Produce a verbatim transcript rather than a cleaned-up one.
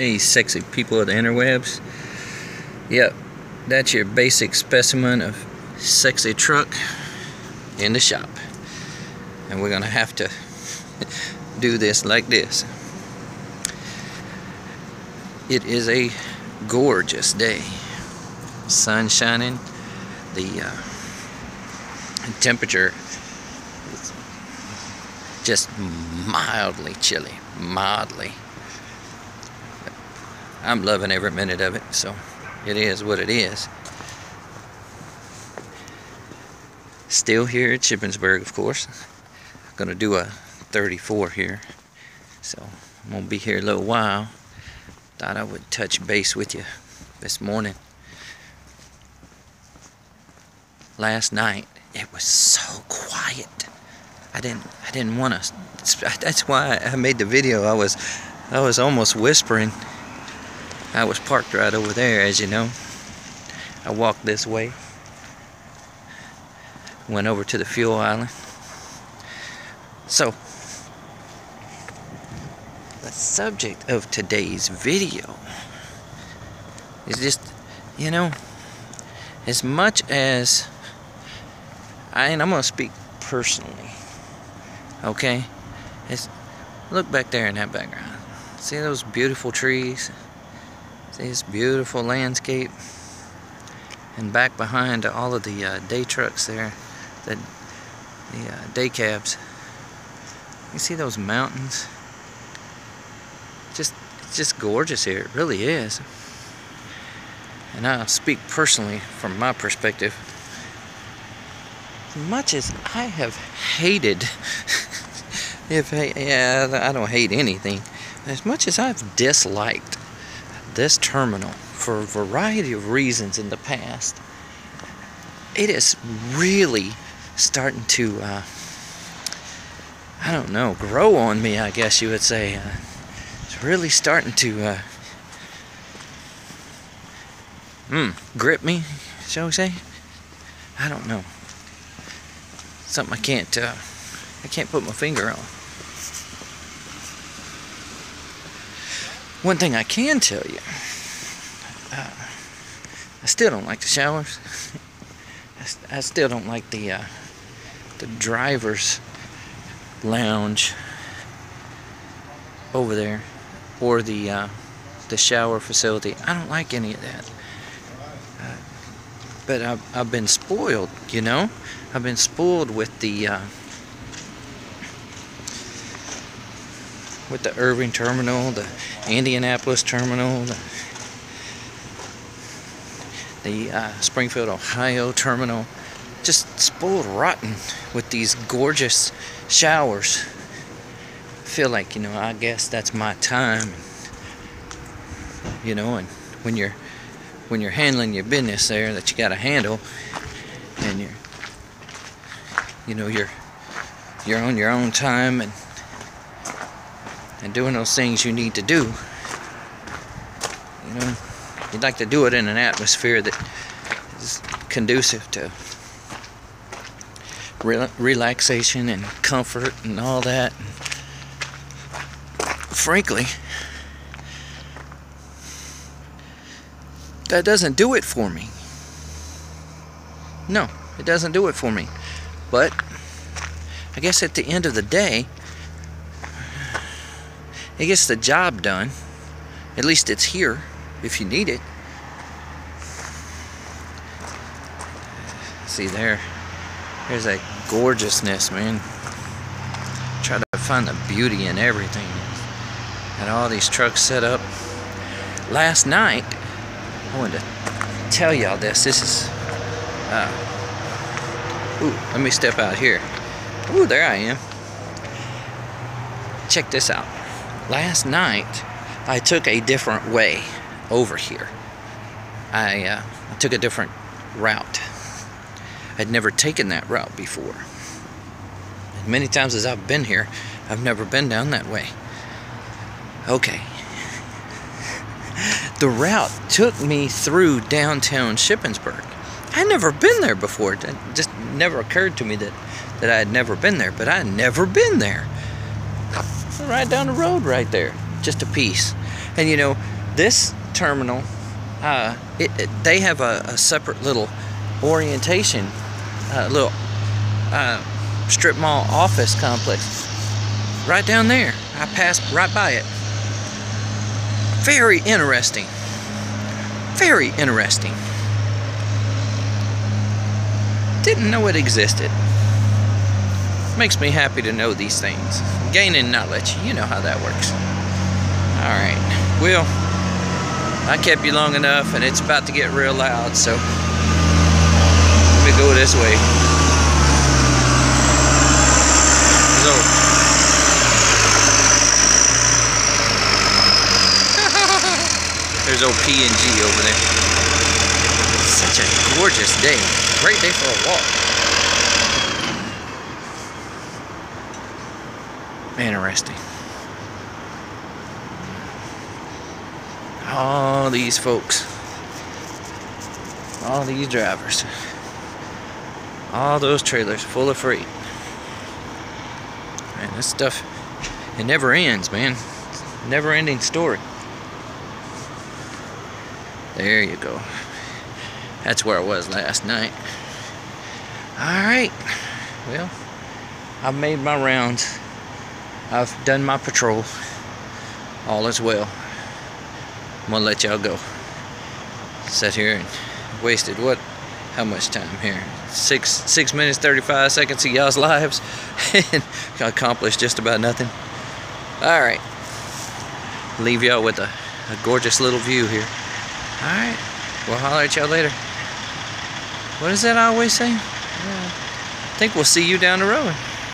Hey sexy people of the interwebs. Yep, that's your basic specimen of sexy truck in the shop. And we're gonna have to do this like this. It is a gorgeous day. Sun shining. The uh, temperature is just mildly chilly, mildly. I'm loving every minute of it, so it is what it is. Still here at Shippensburg, of course. I'm gonna do a thirty-four here, so I'm gonna be here a little while. Thought I would touch base with you this morning. Last night it was so quiet. I didn't. I didn't want to. That's why I made the video. I was. I was almost whispering. I was parked right over there, as you know. I walked this way, went over to the fuel island. So, the subject of today's video is just, you know, as much as I and I'm gonna speak personally, okay? It's, look back there in that background. See those beautiful trees? This beautiful landscape, and back behind all of the uh, day trucks there, the, the uh, day cabs. You see those mountains? Just, it's just gorgeous here. It really is. And I'll speak personally from my perspective. As much as I have hated, if I, yeah, I don't hate anything. As much as I've disliked this terminal for a variety of reasons in the past, it is really starting to uh, I don't know, grow on me, I guess you would say. Uh, it's really starting to uh, mm, grip me, shall we say. I don't know, something I can't uh, I can't put my finger on. One thing I can tell you, uh, I still don't like the showers. I, st I still don't like the uh, the driver's lounge over there, or the uh, the shower facility. I don't like any of that. Uh, but I've, I've been spoiled, you know. I've been spoiled with the uh, with the Irving Terminal, the Indianapolis Terminal, the, the uh, Springfield, Ohio Terminal. Just spoiled rotten with these gorgeous showers. I feel like, you know, I guess that's my time. And, you know, and when you're when you're handling your business there that you got to handle, and you're, you know, you're you're on your own time and. and doing those things you need to do, you know, you'd like to do it in an atmosphere that is conducive to re relaxation and comfort and all that. And frankly, that doesn't do it for me. No, it doesn't do it for me. But I guess at the end of the day, it gets the job done. At least it's here if you need it. See there, there's that gorgeousness, man. Try to find the beauty in everything. And all these trucks set up. Last night, I wanted to tell y'all this. This is, uh, ooh, let me step out here. Ooh, there I am. Check this out. Last night, I took a different way over here. I uh, took a different route. I'd never taken that route before. As many times as I've been here, I've never been down that way. Okay. The route took me through downtown Shippensburg. I'd never been there before. It just never occurred to me that, that I had never been there, but I had never been there. Right down the road right there, just a piece. And you know, this terminal, uh, it, it, they have a, a separate little orientation, uh, little uh, strip mall office complex right down there. I passed right by it. Very interesting. Very interesting. Didn't know it existed. Makes me happy to know these things. Gain and knowledge. You know how that works. Alright. Well, I kept you long enough and it's about to get real loud, so let me go this way. So there's old P and G over there. Such a gorgeous day. Great day for a walk. Interesting. All these folks, all these drivers, all those trailers full of freight. Man, this stuff, it never ends, man. Never ending story. There you go. That's where I was last night. Alright. Well, I've made my rounds. I've done my patrol. All is well. I'm gonna let y'all go. Sat here and wasted what? How much time here? Six six minutes thirty-five seconds of y'all's lives, and accomplished just about nothing. All right. Leave y'all with a, a gorgeous little view here. All right. We'll holler at y'all later. What is that I always say? Yeah. I think we'll see you down the road.